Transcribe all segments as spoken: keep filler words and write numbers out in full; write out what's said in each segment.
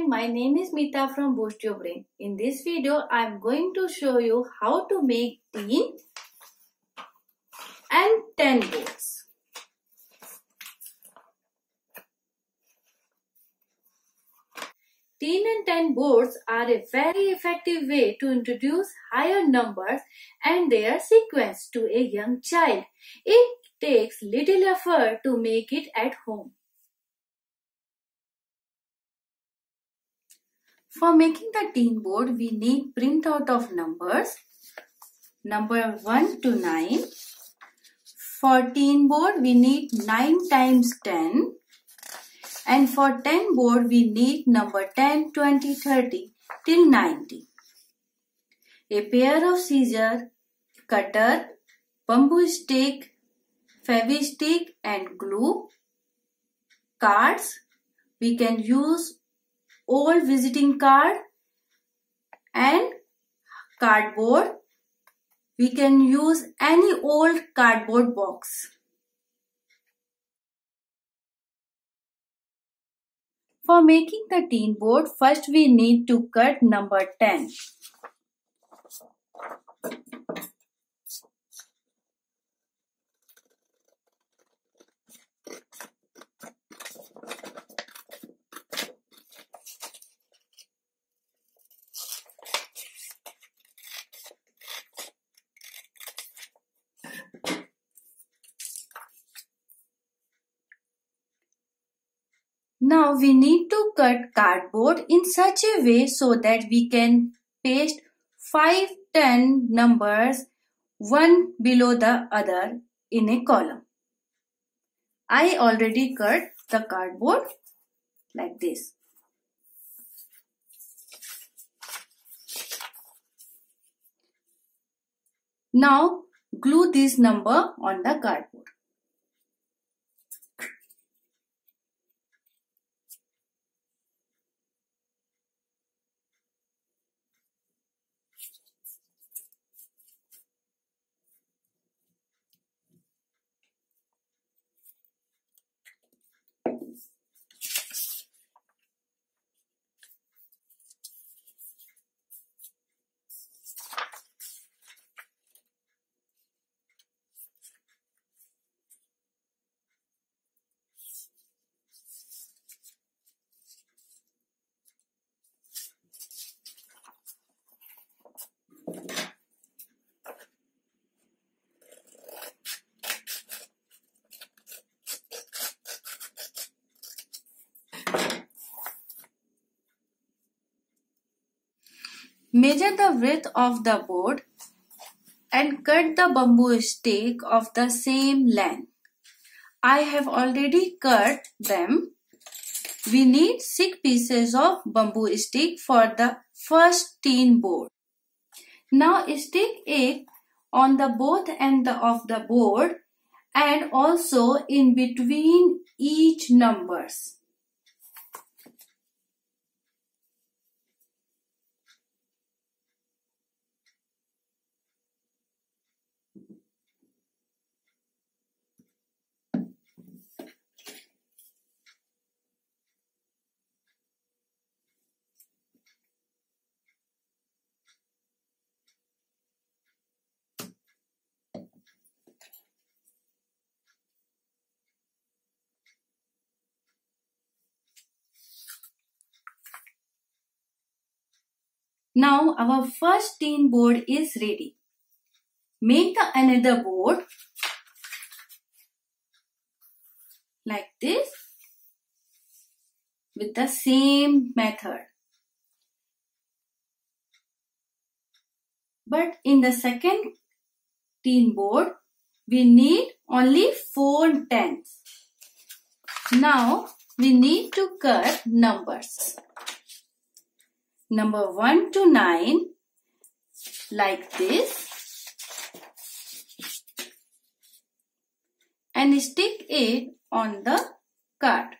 friend, my name is Meeta from Boost Your Brain. In this video, I am going to show you how to make teen and ten books. Teen and ten boards are a very effective way to introduce higher numbers and their sequence to a young child. It takes little effort to make it at home. For making the teen board, we need printout of numbers, number one to nine. For teen board, we need nine times ten. And for ten board, we need number ten, twenty, thirty till ninety. A pair of scissors, cutter, bamboo stick, favi stick and glue. Cards, we can use old visiting card and cardboard. We can use any old cardboard box. For making the teen board, first we need to cut number ten. Now we need to cut cardboard in such a way so that we can paste five, ten numbers one below the other in a column. I already cut the cardboard like this. Now glue this number on the cardboard. Measure the width of the board and cut the bamboo stick of the same length. I have already cut them. We need six pieces of bamboo stick for the first teen board. Now stick it on the both ends of the board and also in between each numbers. Now our first teen board is ready. Make another board like this with the same method. But in the second teen board, we need only four tens. Now we need to cut numbers. Number one to nine like this and stick it on the card.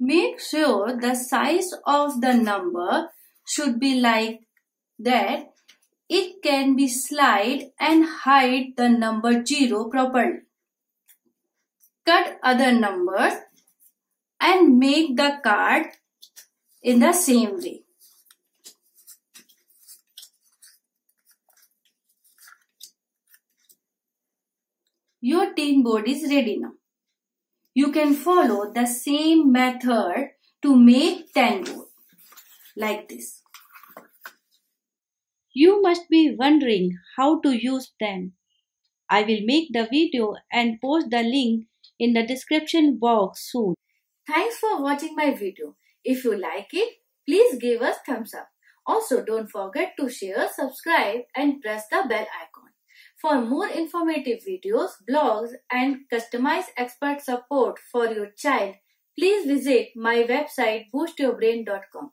Make sure the size of the number should be like that. It can be slide and hide the number zero properly. Cut other numbers and make the card in the same way. Your tin board is ready now. You can follow the same method to make tin board like this. You must be wondering how to use them. I will make the video and post the link in the description box soon. Thanks for watching my video. If you like it, please give us thumbs up. Also, don't forget to share, subscribe and press the bell icon. For more informative videos, blogs and customized expert support for your child, please visit my website boost your brain dot com.